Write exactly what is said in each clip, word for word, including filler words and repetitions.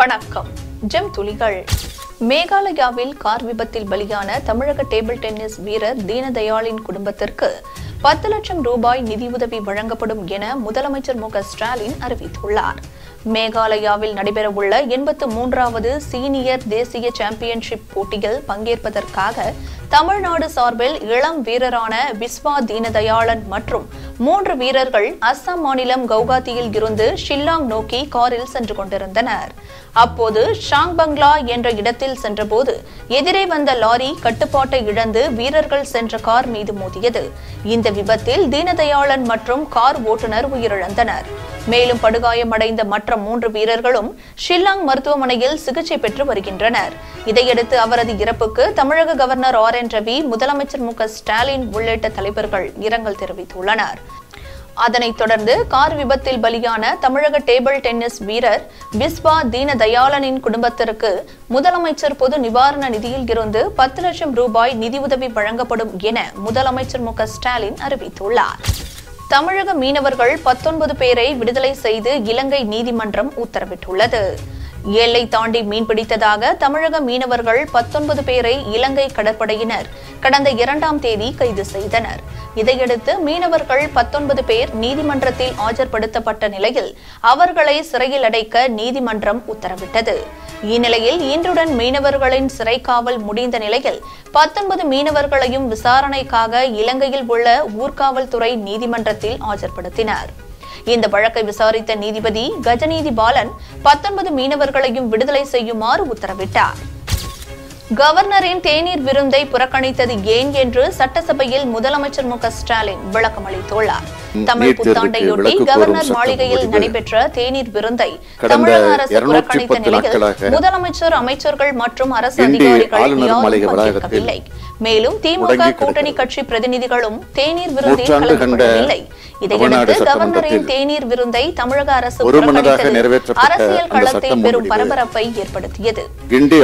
வணக்கம். ஜெம் துளிகள். மேகாலயாவில் கார் விபத்தில் பலியான தமிழக டேபிள் டென்னிஸ் வீரர் தீனதயாளின் குடும்பத்திற்கு பத்து லட்சம் ரூபாய் நிதியுதவி வழங்கப்படும் என முதலமைச்சர் மு க ஸ்டாலின் அறிவித்துள்ளார். மேகாலயாவில் நடைபெறவுள்ள எண்பத்து மூன்றாவது சீனியர் தேசிய சாம்பியன்ஷிப் போட்டியில் பங்கேற்பதற்காக தமிழ்நாடு சார்பில் இளம் வீரரான விஸ்வா தீனதயாளன் மற்றும் மூன்று வீரர்கள் அஸ்ஸாம் மாநிலம் கவுகாத்தியில் இருந்து ஷில்லாங் நோக்கி காரில் சென்று கொண்டிருந்தனர். அப்போது ஷாங் பங்களா என்ற இடத்தில் சென்றபோது எதிரே வந்த லாரி கட்டுப்பாட்டை இழந்து வீரர்கள் சென்ற கார் மீது மோதியது. இந்த விபத்தில் தீனதயாளன் மற்றும் கார் ஓட்டுநர் உயிரிழந்தனர். மேலும் படுகாயமடைந்த மற்ற மூன்று வீரர்களும் ஷில்லாங் மருத்துவமனையில் சிகிச்சை பெற்று வருகின்றனர். இதையடுத்து அவரது இறப்புக்கு தமிழக கவர்னர் ஆர் என் ரவி, முதலமைச்சர் மு க ஸ்டாலின் உள்ளிட்ட தலைவர்கள் இரங்கல் தெரிவித்துள்ளனர். அதனைத் தொடர்ந்து கார் விபத்தில் பலியான தமிழக டேபிள் டென்னிஸ் வீரர் விஸ்வா தீனதயாளனின் குடும்பத்திற்கு முதலமைச்சர் பொது நிவாரண நிதியில் இருந்து பத்து லட்சம் ரூபாய் நிதியுதவி வழங்கப்படும் என முதலமைச்சர் மு க ஸ்டாலின் அறிவித்துள்ளார். தமிழக மீனவர்கள் பத்தொன்பது பேரை விடுதலை செய்து இலங்கை நீதிமன்றம் உத்தரவிட்டுள்ளது. எல்லை தாண்டி மீன்பிடித்ததாக தமிழக மீனவர்கள் பத்தொன்பது பேரை இலங்கை கடற்படையினர் கடந்த இரண்டாம் தேதி கைது செய்தனர். இதையடுத்து மீனவர்கள் பத்தொன்பது பேர் நீதிமன்றத்தில் ஆஜர்படுத்தப்பட்ட நிலையில் அவர்களை சிறையில் அடைக்க நீதிமன்றம் உத்தரவிட்டது. இந்நிலையில் இன்றுடன் மீனவர்களின் சிறைக்காவல் முடிந்த நிலையில் பத்தொன்பது மீனவர்களையும் விசாரணைக்காக இலங்கையில் உள்ள ஊர்காவல்துறை நீதிமன்றத்தில் ஆஜர்படுத்தினர். இந்த வழக்கை விசாரித்த நீதிபதி கஜநீதி பாலன் பத்தொன்பது மீனவர்களையும் விடுதலை செய்யுமாறு உத்தரவிட்டார். கவர்னரின் தேநீர் விருந்தை புறக்கணித்தது ஏன் என்று சட்டசபையில் முதலமைச்சர் மு க ஸ்டாலின் விளக்கம் அளித்துள்ளார். தமிழ் புத்தாண்டையொட்டி கவர்னர் மாளிகையில் நடைபெற்ற தேநீர் விருந்தை தமிழக அரசு புறக்கணித்த நிலையில் முதலமைச்சர், அமைச்சர்கள் மற்றும் அரசு அதிகாரிகள் யாரும் பங்கேற்கவில்லை. மேலும் திமுக கூட்டணி கட்சி பிரதிநிதிகளும் தேநீர் விருந்தில் கலந்து கொள்ளவில்லை. இதையடுத்து கவர்னரின் தேநீர் விருந்தை தமிழக அரசு புறக்கணித்தது அரசியல் களத்தை பெரும் பரபரப்பை ஏற்படுத்தியது.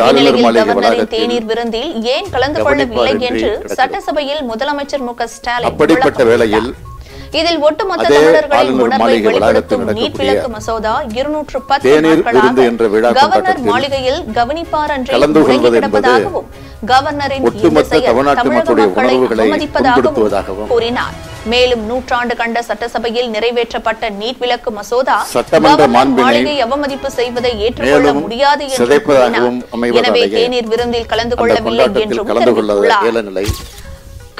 கவர்னரின் தேநீர் விருந்தில் ஏன் கலந்து கொள்ளவில்லை என்று சட்டசபையில் முதலமைச்சர் மு க ஸ்டாலின் விளக்கினார். இதில் ஒட்டுமொத்த தமிழர்களின் உணர்வை வெளிப்படுத்தும் நீட் விளக்கு மசோதா இருநூற்று பத்து நாட்களாக கவர்னர் மாளிகையில் கவனிப்பார் அன்றி முடங்கி கிடப்பதாகவும் கவர்னரின் மக்களை அனுமதிப்பதாகவும் கூறினார். மேலும் நூற்றாண்டு கண்ட சட்டசபையில் நிறைவேற்றப்பட்ட நீட் விளக்கு மசோதா மாளிகை அவமதிப்பு செய்வதை ஏற்றுக்கொள்ள முடியாது என்று கூறினார். எனவே தேநீர் விருந்தில் கலந்து கொள்ளவில்லை என்றும் தெரிவித்துள்ளார்.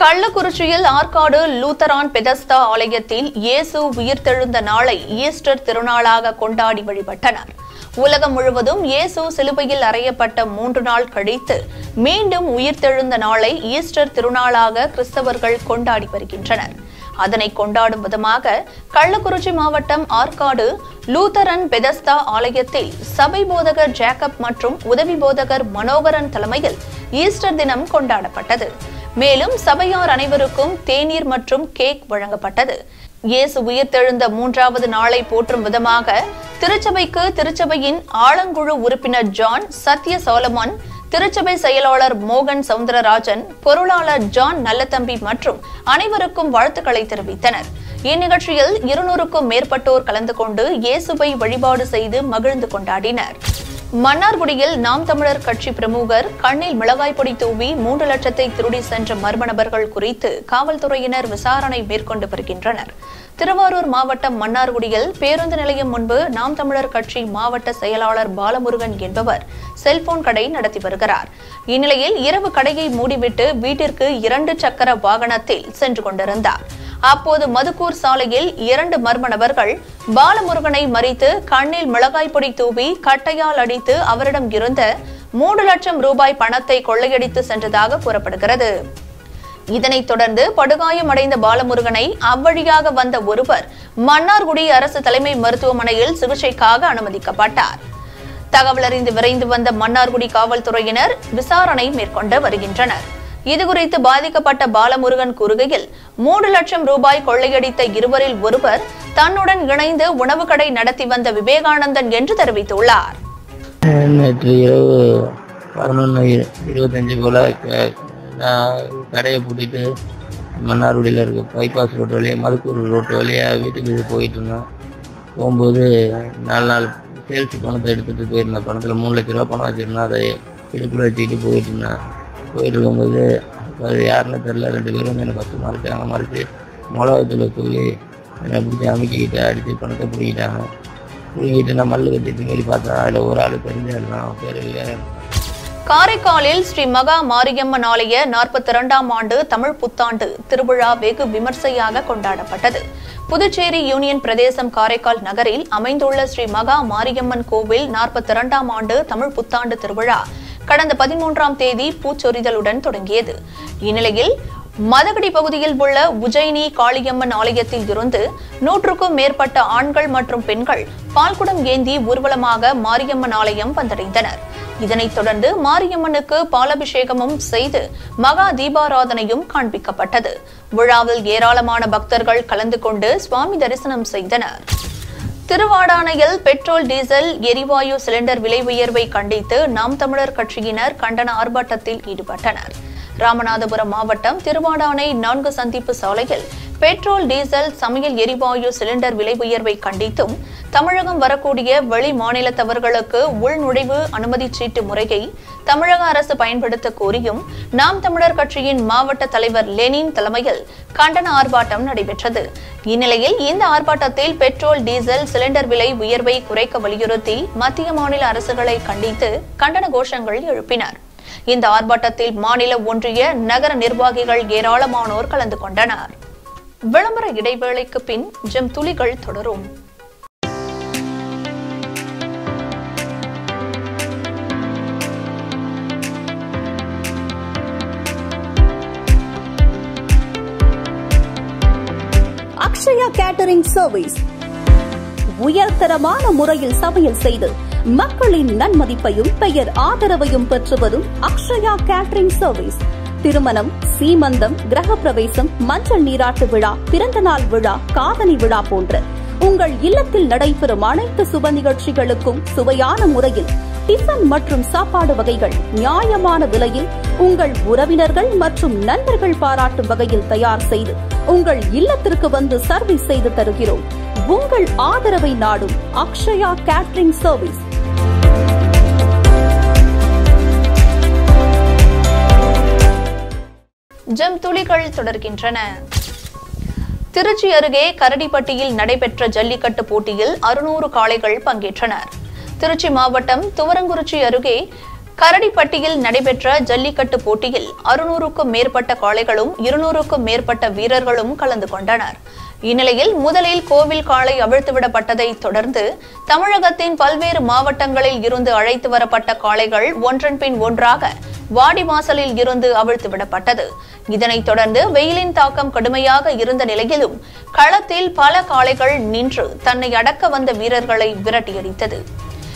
கள்ளக்குறிச்சியில் ஆற்காடு லூத்தரான் பெதஸ்தா ஆலயத்தில் இயேசு உயிர்த்தெழுந்த நாளை ஈஸ்டர் திருநாளாக கொண்டாடி வழிபட்டனர். உலகம் முழுவதும் இயேசு சிலுவையில் அறையப்பட்ட மூன்று நாள் கழித்து மீண்டும் உயிர்த்தெழுந்த நாளை ஈஸ்டர் திருநாளாக கிறிஸ்தவர்கள் கொண்டாடி வருகின்றனர். அதனை கொண்டாடும் விதமாக கள்ளக்குறிச்சி மாவட்டம் ஆற்காடு லூத்தரன் பெதஸ்தா ஆலயத்தில் சபை போதகர் ஜேக்கப் மற்றும் உதவி போதகர் மனோகரன் தலைமையில் ஈஸ்டர் தினம் கொண்டாடப்பட்டது. மேலும் சபையார் அனைவருக்கும் தேநீர் மற்றும் கேக் வழங்கப்பட்டது. இயேசு உயிர்த்தெழுந்த மூன்றாவது நாளை போற்றும் விதமாக திருச்சபைக்கு திருச்சபையின் ஆலங்குழு உறுப்பினர் ஜான் சத்ய சோலமன், திருச்சபை செயலாளர் மோகன் சவுந்தரராஜன், பொருளாளர் ஜான் நல்லத்தம்பி மற்றும் அனைவருக்கும் வாழ்த்துக்களை தெரிவித்தனர். இந்நிகழ்ச்சியில் இருநூறுக்கும் மேற்பட்டோர் கலந்து கொண்டு இயேசுவை வழிபாடு செய்து மகிழ்ந்து கொண்டாடினர். மன்னார்குடியில் நாம் தமிழர் கட்சி பிரமுகர் கண்ணில் மிளகாய் பொடி தூவி மூன்று லட்சத்தை திருடி சென்ற மர்ம நபர்கள் குறித்து காவல்துறையினர் விசாரணை மேற்கொண்டு வருகின்றனர். திருவாரூர் மாவட்டம் மன்னார்குடியில் பேருந்து நிலையம் முன்பு நாம் தமிழர் கட்சி மாவட்ட செயலாளர் பாலமுருகன் என்பவர் செல்போன் கடை நடத்தி வருகிறார். இந்நிலையில் இரவு கடையை மூடிவிட்டு வீட்டிற்கு இரண்டு சக்கர வாகனத்தில் சென்று கொண்டிருந்தார். அப்போது மதுக்கூர் சாலையில் இரண்டு மர்ம நபர்கள் பாலமுருகனை மறித்து கண்ணில் மிளகாய் பொடி தூவி கட்டையால் அடித்து அவரிடம் இருந்த மூன்று லட்சம் ரூபாய் பணத்தை கொள்ளையடித்து சென்றதாக கூறப்படுகிறது. இதனைத் தொடர்ந்து படுகாயமடைந்த பாலமுருகனை அவ்வழியாக வந்த ஒருவர் மன்னார்குடி அரசு தலைமை மருத்துவமனையில் சிகிச்சைக்காக அனுமதிக்கப்பட்டார். தகவல் அறிந்து விரைந்து வந்த மன்னார்குடி காவல்துறையினர் விசாரணை மேற்கொண்டு வருகின்றனர். இதுகுறித்து பாதிக்கப்பட்ட பாலமுருகன் கூறுகையில், மூன்று லட்சம் ரூபாய் கொள்ளையடித்த இருவரில் ஒருவர் தன்னுடன் இணைந்து உணவு கடை நடத்தி வந்த விவேகானந்தன் என்று தெரிவித்துள்ளார். நேற்று இரவு பதினொன்று இருபத்தஞ்சு போல கடையை பூட்டிட்டு மன்னார்குடியில் இருக்க பைபாஸ் ரோட்டு வழியாக மதுக்கூர் ரோட்டு வழியாக வீட்டுக்கு போயிட்டு இருந்தோம். போகும்போது நாலு நாள் சேல்ஸு பணத்தை எடுத்துகிட்டு போயிருந்தேன். பணத்தில் மூணு லட்ச ரூபா பணம் வச்சுருந்தேன். அதை இடுப்பில் வச்சுக்கிட்டு போயிட்டு இருந்தேன். போயிட்டு இருக்கும்போது அது யாருன்னு தெரில, ரெண்டு பேரும் வந்து எனக்கு பத்து மறைச்சாங்க. மறைச்சி மிளகாத்துல தூவி என்னை பிடிச்சி அமைக்கிக்கிட்டு அடித்து பணத்தை பிடிக்கிட்டாங்க. பிடிக்கிட்டு நான் மல்லு கட்டி பின்னாடி பார்த்தேன். அதில் ஒரு ஆள் தெரிஞ்சாலாம் பேர் இல்லை. காரைக்காலில் ஸ்ரீ மகா மாரியம்மன் ஆலய நாற்பத்தி இரண்டாம் ஆண்டு தமிழ் புத்தாண்டு திருவிழா வெகு விமர்சையாக கொண்டாடப்பட்டது. புதுச்சேரி யூனியன் பிரதேசம் காரைக்கால் நகரில் அமைந்துள்ள ஸ்ரீ மகா மாரியம்மன் கோவில் நாற்பத்தி இரண்டாம் ஆண்டு தமிழ் புத்தாண்டு திருவிழா கடந்த பதிமூன்றாம் தேதி பூச்சொரிதலுடன் தொடங்கியது. இந்நிலையில் மதகடி பகுதியில் உள்ள உஜயினி காளியம்மன் ஆலயத்தில் இருந்து நூற்றுக்கும் மேற்பட்ட ஆண்கள் மற்றும் பெண்கள் பால்குடம் ஏந்தி ஊர்வலமாக மாரியம்மன் ஆலயம் வந்தடைந்தனர். இதனைத் தொடர்ந்து மாரியம்மனுக்கு பாலபிஷேகமும் செய்து மகா தீபாராதனையும் காண்பிக்கப்பட்டது. விழாவில் ஏராளமான பக்தர்கள் கலந்து கொண்டு சுவாமி தரிசனம் செய்தனர். திருவாடானையில் பெட்ரோல் டீசல் எரிவாயு சிலிண்டர் விலை உயர்வை கண்டித்து நாம் தமிழர் கட்சியினர் கண்டன ஆர்ப்பாட்டத்தில் ஈடுபட்டனர். ராமநாதபுரம் மாவட்டம் திருவாடானை நான்கு சந்திப்பு சாலையில் பெட்ரோல் டீசல் சமையல் எரிவாயு சிலிண்டர் விலை உயர்வை கண்டித்தும் தமிழகம் வரக்கூடிய வெளி மாநிலத்தவர்களுக்கு உள்நுழைவு அனுமதி சீட்டு முறையை தமிழக அரசு பயன்படுத்த கோரியும் நாம் தமிழர் கட்சியின் மாவட்ட தலைவர் லெனின் தலைமையில் கண்டன ஆர்ப்பாட்டம் நடைபெற்றது. இந்நிலையில் இந்த ஆர்ப்பாட்டத்தில் பெட்ரோல் டீசல் சிலிண்டர் விலை உயர்வை குறைக்க வலியுறுத்தி மத்திய மாநில அரசுகளை கண்டித்து கண்டன கோஷங்கள் எழுப்பினர். இந்த ஆர்ப்பாட்டத்தில் மாநில ஒன்றிய நகர நிர்வாகிகள் ஏராளமானோர் கலந்து கொண்டனர். விளம்பர இடைவேளைக்கு பின் ஜெம் துளிகள் தொடரும். அக்ஷயா கேட்டரிங் சர்வீஸ் உயர்தரமான முறையில் சமையல் செய்து மக்களின் நன்மதிப்பையும் பெயர் ஆதரவையும் பெற்று வரும் அக்ஷயா கேட்டரிங் சர்வீஸ் திருமணம், சீமந்தம், கிரகப்பிரவேசம், மஞ்சள் நீராட்டு விழா, பிறந்த நாள் விழா, காதணி விழா போன்ற உங்கள் இல்லத்தில் நடைபெறும் அனைத்து சுப நிகழ்ச்சிகளுக்கும் சுவையான முறையில் டிஃபன் மற்றும் சாப்பாடு வகைகள் நியாயமான விலையில் உங்கள் உறவினர்கள் மற்றும் நண்பர்கள் பாராட்டும் வகையில் தயார் செய்து உங்கள் இல்லத்திற்கு வந்து சர்வீஸ் செய்து தருகிறோம். உங்கள் ஆதரவை நாடும் அக்ஷயா கேட்டரிங் சர்வீஸ். ஜெம் துளிகள் தொடர்கின்றன. திருச்சி அருகே கரடிபட்டியில் நடைபெற்ற ஜல்லிக்கட்டு போட்டியில் அறுநூறு காளைகள் பங்கேற்றனர். திருச்சி மாவட்டம் துவரங்குறிச்சி அருகே கரடிபட்டியில் நடைபெற்ற ஜல்லிக்கட்டு போட்டியில் அறுநூறுக்கும் மேற்பட்ட காளைகளும் இருநூறுக்கும் மேற்பட்ட வீரர்களும் கலந்து கொண்டனர். இந்நிலையில் முதலில் கோவில் காளை அவிழ்த்துவிடப்பட்டதை தொடர்ந்து தமிழகத்தின் பல்வேறு மாவட்டங்களில் இருந்து அழைத்து வரப்பட்ட காளைகள் ஒன்றன் பின் ஒன்றாக வாடிவாசலில் இருந்து அவிழ்த்துவிடப்பட்டது. இதனைத் தொடர்ந்து வெயிலின் தாக்கம் கடுமையாக இருந்த நிலையிலும் களத்தில் பல காளைகள் நின்று தன்னை அடக்க வந்த வீரர்களை விரட்டியடித்தது.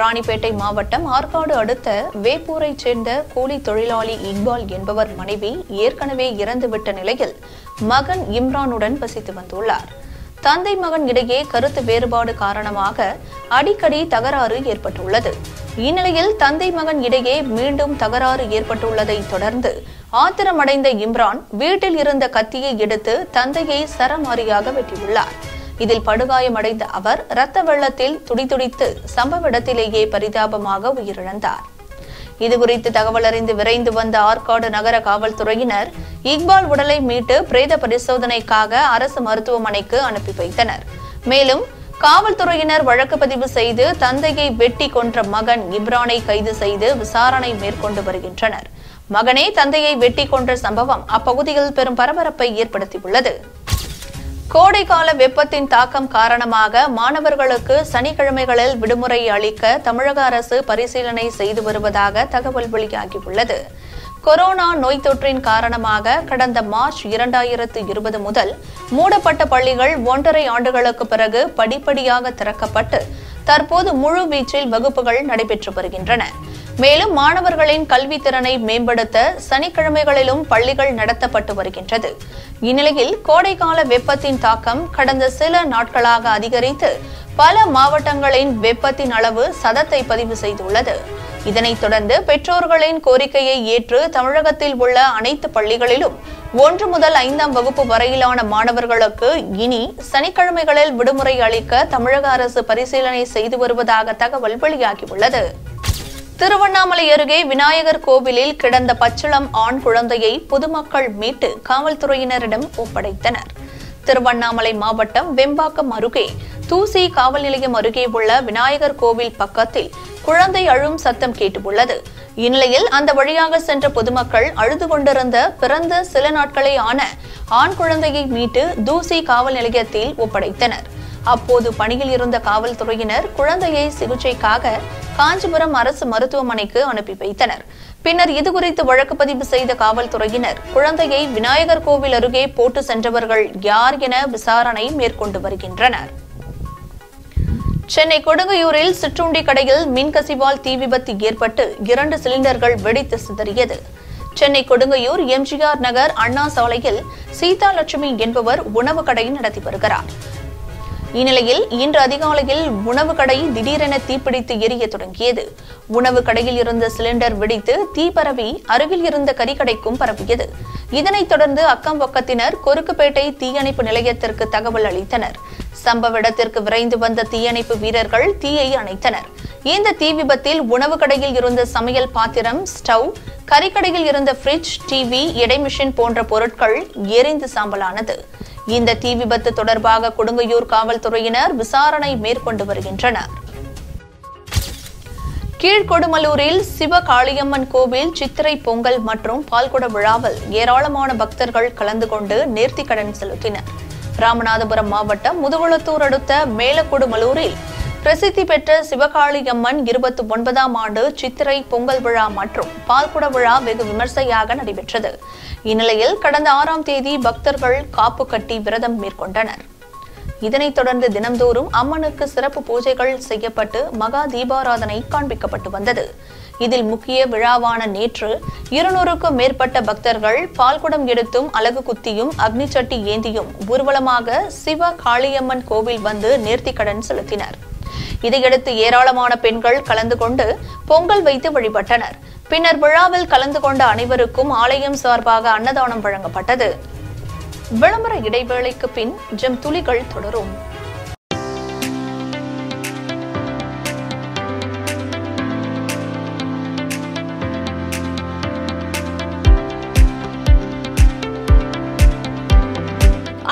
ராணிப்பேட்டை மாவட்டம் ஆற்காடு அடுத்த வேப்பூரை சேர்ந்த கூலி தொழிலாளி இக்பால் என்பவர் மனைவி ஏற்கனவே இறந்துவிட்ட நிலையில் மகன் இம்ரானுடன் வசித்து வந்துள்ளார். தந்தை மகன் இடையே கருத்து வேறுபாடு காரணமாக அடிக்கடி தகராறு ஏற்பட்டுள்ளது. இந்நிலையில் தந்தை மகன் இடையே மீண்டும் தகராறு ஏற்பட்டுள்ளதை தொடர்ந்து ஆத்திரமடைந்த இம்ரான் வீட்டில் இருந்த கத்தியை எடுத்து தந்தையை சரமாரியாக வெட்டியுள்ளார். இதில் படுகாயமடைந்த அவர் இரத்த வெள்ளத்தில் துடிதுடித்து சம்பவ இடத்திலேயே பரிதாபமாக உயிரிழந்தார். இதுகுறித்து தகவல் அறிந்து விரைந்து வந்த ஆற்காடு நகர காவல்துறையினர் இக்பால் உடலை மீட்டு பிரேத பரிசோதனைக்காக அரசு மருத்துவமனைக்கு அனுப்பி வைத்தனர். மேலும் காவல்துறையினர் வழக்கு பதிவு செய்து தந்தையை வெட்டி கொன்ற மகன் இம்ரானை கைது செய்து விசாரணை மேற்கொண்டு வருகின்றனர். மகனே தந்தையை வெட்டி கொன்ற சம்பவம் அப்பகுதியில் பெரும் பரபரப்பை ஏற்படுத்தியுள்ளது. கோடைக்கால வெப்பத்தின் தாக்கம் காரணமாக மாணவர்களுக்கு சனிக்கிழமைகளில் விடுமுறை அளிக்க தமிழக அரசு பரிசீலனை செய்து வருவதாக தகவல் வெளியாகியுள்ளது. கொரோனா நோய் தொற்றின் காரணமாக கடந்த மார்ச் இரண்டாயிரத்து இருபது முதல் மூடப்பட்ட பள்ளிகள் ஒன்றரை ஆண்டுகளுக்கு பிறகு படிப்படியாக திறக்கப்பட்டு தற்போது முழு வீச்சில் வகுப்புகள் நடைபெற்று வருகின்றன. மேலும் மாணவர்களின் கல்வி திறனை மேம்படுத்த சனிக்கிழமைகளிலும் பள்ளிகள் நடத்தப்பட்டு வருகின்றது. இந்நிலையில் கோடைகால வெப்பத்தின் தாக்கம் கடந்த சில நாட்களாக அதிகரித்து பல மாவட்டங்களின் வெப்பத்தின் அளவு சதத்தை பதிவு செய்துள்ளது. இதனைத் தொடர்ந்து பெற்றோர்களின் கோரிக்கையை ஏற்று தமிழகத்தில் உள்ள அனைத்து பள்ளிகளிலும் ஒன்று முதல் ஐந்தாம் வகுப்பு வரையிலான மாணவர்களுக்கு இனி சனிக்கிழமைகளில் விடுமுறை அளிக்க தமிழக அரசு பரிசீலனை செய்து வருவதாக தகவல் வெளியாகியுள்ளது. திருவண்ணாமலை அருகே விநாயகர் கோவிலில் கிடந்த பச்சிளம் ஆண் குழந்தையை பொதுமக்கள் மீட்டு காவல்துறையினரிடம் ஒப்படைத்தனர். திருவண்ணாமலை மாவட்டம் வெம்பாக்கம் அருகே தூசி காவல் நிலையம் அருகே உள்ள விநாயகர் கோவில் பக்கத்தில் குழந்தை அழும் சத்தம் கேட்டுள்ளது. இந்நிலையில் அந்த வழியாக சென்ற பொதுமக்கள் அழுது கொண்டிருந்த பிறந்த சில நாட்களே ஆன ஆண் குழந்தையை மீட்டு தூசி காவல் நிலையத்தில் ஒப்படைத்தனர். அப்போது பணியில் இருந்த காவல்துறையினர் குழந்தையை சிகிச்சைக்காக காஞ்சிபுரம் அரசு மருத்துவமனைக்கு அனுப்பி வைத்தனர். பின்னர் இதுகுறித்து வழக்கு பதிவு செய்த காவல்துறையினர் குழந்தையை விநாயகர் கோவில் அருகே போட்டு சென்றவர்கள் யார் என விசாரணை மேற்கொண்டு வருகின்றனர். சென்னை கொடுங்கையூரில் சிற்றுண்டி கடையில் மின்கசிவால் தீ விபத்து ஏற்பட்டு இரண்டு சிலிண்டர்கள் வெடித்து சிதறியது. சென்னை கொடுங்கையூர் எம்ஜிஆர் நகர் அண்ணா சாலையில் சீதா லட்சுமி என்பவர் உணவு கடை நடத்தி வருகிறார். இந்நிலையில் இன்று அதிகாலையில் உணவு கடை திடீரென தீப்பிடித்து எரிய தொடங்கியது. உணவு கடையில் இருந்த சிலிண்டர் வெடித்து தீ பரவி அருகில் இருந்த கறிக்கடைக்கும் பரவியது. இதனைத் தொடர்ந்து அக்கம் பக்கத்தினர் கொருக்குப்பேட்டை தீயணைப்பு நிலையத்திற்கு தகவல் அளித்தனர். சம்பவ இடத்திற்கு விரைந்து வந்த தீயணைப்பு வீரர்கள் தீயை அணைத்தனர். இந்த தீ விபத்தில் உணவு கடையில் இருந்த சமையல் பாத்திரம், ஸ்டவ், கறிக்கடையில் இருந்த பிரிட்ஜ், டிவி, எடை மிஷின் போன்ற பொருட்கள் எரிந்து சாம்பலானது. இந்த தீ விபத்து தொடர்பாக கொடுங்கையூர் காவல்துறையினர் விசாரணை மேற்கொண்டு வருகின்றனர். கீழ்கொடுமலூரில் சிவகாளியம்மன் கோவில் சித்திரை பொங்கல் மற்றும் பால்குட விழாவில் ஏராளமான பக்தர்கள் கலந்து கொண்டு நேர்த்திக்கடன் செலுத்தினர். ராமநாதபுரம் மாவட்டம் முதுகுளத்தூர் அடுத்த மேலக்கொடுமலூரில் பிரசித்தி பெற்ற சிவகாளியம்மன் இருபத்தி ஒன்பதாம் ஆண்டு சித்திரை பொங்கல் விழா மற்றும் பால்குட விழா வெகு விமர்சையாக நடைபெற்றது. இந்நிலையில் கடந்த ஆறாம் தேதி பக்தர்கள் காப்பு கட்டி விரதம் மேற்கொண்டனர். இதனைத் தொடர்ந்து தினம்தோறும் அம்மனுக்கு சிறப்பு பூஜைகள் செய்யப்பட்டு மகா தீபாராதனை காண்பிக்கப்பட்டு வந்தது. இதில் முக்கிய விழாவான நேற்று இருநூறுக்கும் மேற்பட்ட பக்தர்கள் பால்குடம் எடுத்தும் அலகு குத்தியும் அக்னி சட்டி ஏந்தியும் ஊர்வலமாக சிவ காளியம்மன் கோவில் வந்து நேர்த்திக்கடன் செலுத்தினர். இதையடுத்து ஏராளமான பெண்கள் கலந்து கொண்டு பொங்கல் வைத்து வழிபட்டனர். பின்னர் விழாவில் கலந்து கொண்ட அனைவருக்கும் ஆலயம் சார்பாக அன்னதானம் வழங்கப்பட்டது. விளம்பர இடைவேளைக்கு பின் ஜெம் துளிகள் தொடரும்.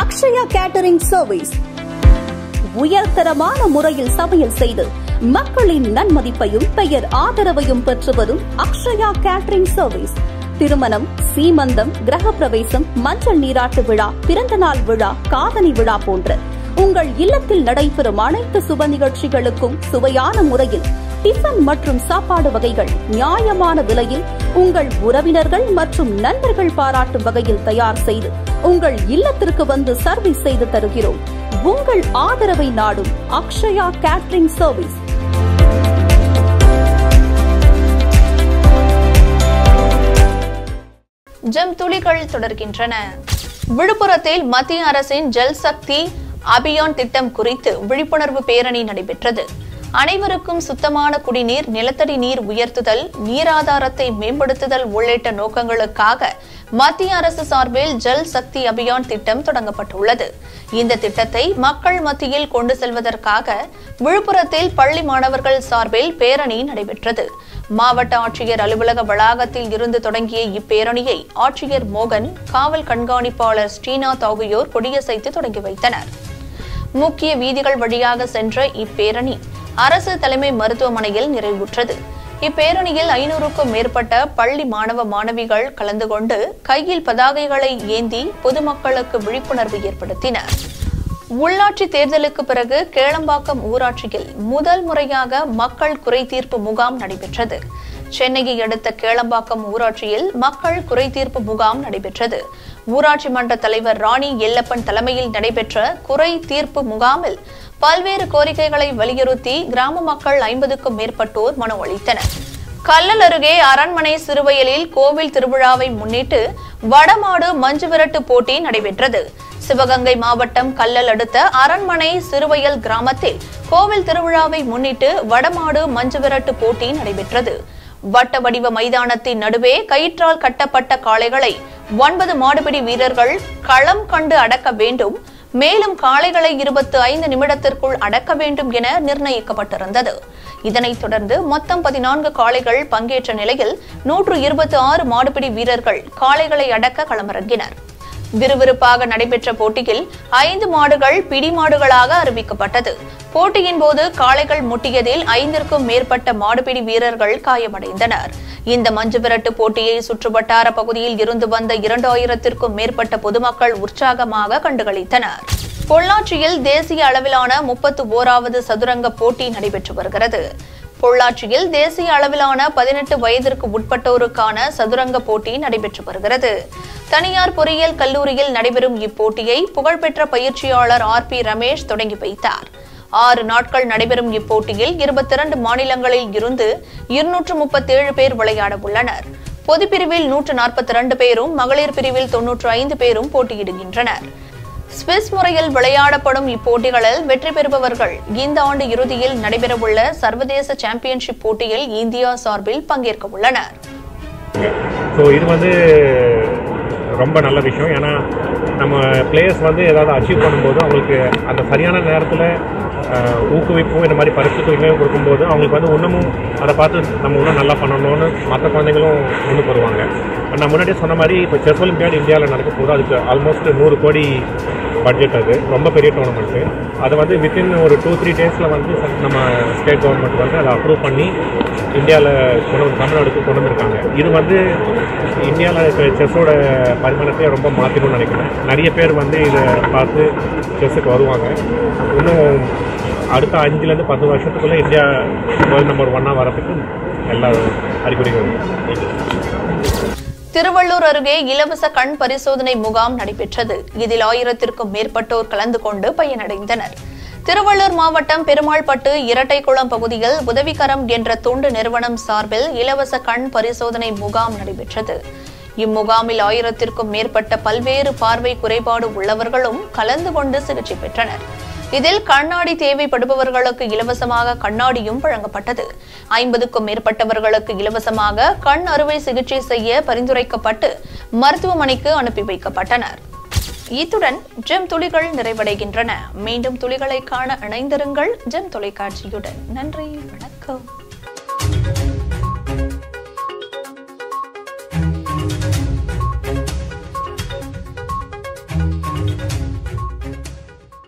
அக்ஷயா கேட்டரிங் சர்வீஸ் உயர்தரமான முறையில் சமையல் செய்து மக்களின் நன்மதிப்பையும் பெயர் ஆதரவையும் பெற்று வரும் அக்ஷயா கேட்டரிங் சர்வீஸ் திருமணம், சீமந்தம், கிரகப்பிரவேசம், மஞ்சள் நீராட்டு விழா, பிறந்தநாள் விழா, காதணி விழா போன்ற உங்கள் இல்லத்தில் நடைபெறும் அனைத்து சுப நிகழ்ச்சிகளுக்கும் சுவையான முறையில் டிஃபன் மற்றும் சாப்பாடு வகைகள் நியாயமான விலையில் உங்கள் உறவினர்கள் மற்றும் நண்பர்கள் பாராட்டும் வகையில் தயார் செய்து உங்கள் இல்லத்திற்கு வந்து சர்வீஸ் செய்து தருகிறோம். உங்கள் ஆதரவை நாடும் அக்ஷயா கேட்டரிங் சர்வீஸ். ஜெம் துளிகள் தொடர்கின்றன. விழுப்புரத்தில் மத்திய அரசின் ஜல் சக்தி அபியான் திட்டம் குறித்து விழிப்புணர்வு பேரணி நடைபெற்றது. அனைவருக்கும் சுத்தமான குடிநீர், நிலத்தடி நீர் உயர்த்துதல், நீராதாரத்தை மேம்படுத்துதல் உள்ளிட்ட நோக்கங்களுக்காக மத்திய அரசு சார்பில் ஜல் சக்தி அபியான் திட்டம் தொடங்கப்பட்டுள்ளது. இந்த திட்டத்தை மக்கள் மத்தியில் கொண்டு செல்வதற்காக விழுப்புரத்தில் பள்ளி மாணவர்கள் சார்பில் பேரணி நடைபெற்றது. மாவட்ட ஆட்சியர் அலுவலக வளாகத்தில் இருந்து தொடங்கிய இப்பேரணியை ஆட்சியர் மோகன், காவல் கண்காணிப்பாளர் ஸ்ரீநாத் ஆகியோர் கொடியசைத்து தொடங்கி வைத்தனர். முக்கிய வீதிகள் வழியாக சென்ற இப்பேரணி அரசு தலைமை மருத்துவமனையில் நிறைவுற்றது. இப்பேரணியில் ஐநூறுக்கும் மேற்பட்ட பள்ளி மாணவ மாணவிகள் கலந்து கொண்டு கையில் பதாகைகளை ஏந்தி பொதுமக்களுக்கு விழிப்புணர்வு ஏற்படுத்தினர். உள்ளாட்சி தேர்தலுக்கு பிறகு கேளம்பாக்கம் ஊராட்சியில் முதல் முறையாக மக்கள் குறைதீர்ப்பு முகாம் நடைபெற்றது. சென்னையை அடுத்த கேளம்பாக்கம் ஊராட்சியில் மக்கள் குறைதீர்ப்பு முகாம் நடைபெற்றது. ஊராட்சி மன்ற தலைவர் ராணி எல்லப்பன் தலைமையில் நடைபெற்ற குறைதீர்ப்பு முகாமில் பல்வேறு கோரிக்கைகளை வலியுறுத்தி கிராம மக்கள் ஐம்பதுக்கும் மேற்பட்டோர் மனு அளித்தனர். கல்லல் அருகே அரண்மனை சிறுவயலில் கோவில் திருவிழாவை முன்னிட்டு வடமாடு மஞ்சுவிரட்டு போட்டி நடைபெற்றது. சிவகங்கை மாவட்டம் கல்லல் அடுத்த அரண்மனை சிறுவயல் கிராமத்தில் கோவில் திருவிழாவை முன்னிட்டு வடமாடு மஞ்சுவிரட்டு போட்டி நடைபெற்றது. வட்ட வடிவ மைதானத்தின் நடுவே கயிற்றால் கட்டப்பட்ட காளைகளை ஒன்பது மாடுபிடி வீரர்கள் களம் கண்டு அடக்க வேண்டும். மேலும் காளைகளை இருபத்தி ஐந்து நிமிடத்திற்குள் அடக்க வேண்டும் என நிர்ணயிக்கப்பட்டிருந்தது. இதனைத் தொடர்ந்து மொத்தம் பதினான்கு காளைகள் பங்கேற்ற நிலையில் நூற்று இருபத்தி ஆறு மாடுபிடி வீரர்கள் காளைகளை அடக்க களமிறங்கினர். விறுவிறுப்பாக நடைபெற்ற போட்டியில் ஐந்து மாடுகள் பிடி மாடுகளாக அறிவிக்கப்பட்டது. போட்டியின் போது காளைகள் முட்டியதில் ஐந்திற்கும் மேற்பட்ட மாடுபிடி வீரர்கள் காயமடைந்தனர். இந்த மஞ்சுவிரட்டு போட்டியை சுற்றுவட்டார பகுதியில் இருந்து வந்த இரண்டாயிரத்திற்கும் மேற்பட்ட பொதுமக்கள் உற்சாகமாக கண்டுகளித்தனர். பொள்ளாச்சியில் தேசிய அளவிலான முப்பத்தி ஓராவது சதுரங்க போட்டி நடைபெற்று வருகிறது. பொள்ளாச்சியில் தேசிய அளவிலான பதினெட்டு வயதிற்கு உட்பட்டோருக்கான சதுரங்க போட்டி நடைபெற்று வருகிறது. தனியார் பொறியியல் கல்லூரியில் நடைபெறும் இப்போட்டியை புகழ்பெற்ற பயிற்சியாளர் ஆர் பி ரமேஷ் தொடங்கி வைத்தார். ஆறு நாட்கள் நடைபெறும் இப்போட்டியில் இருபத்தி இரண்டு மாநிலங்களில் இருந்து இருநூற்று முப்பத்தி ஏழு பேர் விளையாட உள்ளனர். பொதுப்பிரிவில் நூற்று நாற்பத்தி இரண்டு பேரும் மகளிர் பிரிவில் தொன்னூற்று ஐந்து பேரும் போட்டியிடுகின்றனர். ஸ்விஸ் முறையில் விளையாடப்படும் இப்போட்டிகளில் வெற்றி பெறுபவர்கள் இந்த ஆண்டு இறுதியில் நடைபெறவுள்ள சர்வதேச சாம்பியன்ஷிப் போட்டியில் இந்தியா சார்பில் பங்கேற்க உள்ளனர். ஸோ இது வந்து ரொம்ப நல்ல விஷயம். ஏன்னா நம்ம பிளேயர்ஸ் வந்து ஏதாவது அச்சீவ் பண்ணும்போது அவங்களுக்கு அந்த சரியான நேரத்தில் ஊக்குவிப்பும் இந்த மாதிரி பரிசுத்தொகையும் கொடுக்கும்போது அவங்களுக்கு வந்து இன்னமும் அதை பார்த்து நம்ம இன்னும் நல்லா பண்ணணும்னு மற்ற குழந்தைங்களும் முன்னுக்கு வருவாங்க. நான் முன்னாடியே சொன்ன மாதிரி இப்போ செஸ் ஒலிம்பியாட் இந்தியாவில் நடக்க போது அதுக்கு ஆல்மோஸ்ட் நூறு கோடி பட்ஜெட். அது ரொம்ப பெரிய டோர்னமெண்ட்டு. அதை வந்து வித்தின் ஒரு டூ த்ரீ டேஸில் வந்து நம்ம ஸ்டேட் கவர்மெண்ட் வந்து அதை அப்ரூவ் பண்ணி இந்தியாவில் கொண்டு தமிழ்நாடுக்கு கொண்டு வந்திருக்காங்க. இது வந்து இந்தியாவில் இருக்கிற செஸ்ஸோட பரிமாணத்தை ரொம்ப மாற்றணும்னு நினைக்கிறேன். நிறைய பேர் வந்து இதை பார்த்து செஸ்ஸுக்கு வருவாங்க. இன்னும் அடுத்த அஞ்சுலேருந்து பத்து வருஷத்துக்குள்ளே இந்தியா வேர்ல்டு நம்பர் ஒன்னாக வரதுக்கு எல்லா அறிகுறிகளும். திருவள்ளூர் அருகே இலவச கண் பரிசோதனை முகாம் நடைபெற்றது. இதில் ஆயிரத்திற்கும் மேற்பட்டோர் கலந்து கொண்டு பயனடைந்தனர். திருவள்ளூர் மாவட்டம் பெருமாள்பட்டு இரட்டைக்குளம் பகுதியில் உதவிக்கரம் என்ற தொண்டு நிறுவனம் சார்பில் இலவச கண் பரிசோதனை முகாம் நடைபெற்றது. இம்முகாமில் ஆயிரத்திற்கும் மேற்பட்ட பல்வேறு பார்வை குறைபாடு உள்ளவர்களும் கலந்து கொண்டு சிகிச்சை பெற்றனர். இதில் கண்ணாடி தேவைப்படுபவர்களுக்கு இலவசமாக கண்ணாடியும் வழங்கப்பட்டது. ஐம்பதுக்கும் மேற்பட்டவர்களுக்கு இலவசமாக கண் அறுவை சிகிச்சை செய்ய பரிந்துரைக்கப்பட்டு மருத்துவமனைக்கு அனுப்பி வைக்கப்பட்டனர். இத்துடன் ஜெம் துளிகள் நிறைவடைகின்றன. மீண்டும் துளிகளை காண இணைந்திருங்கள் ஜெம் தொலைக்காட்சியுடன். நன்றி, வணக்கம்.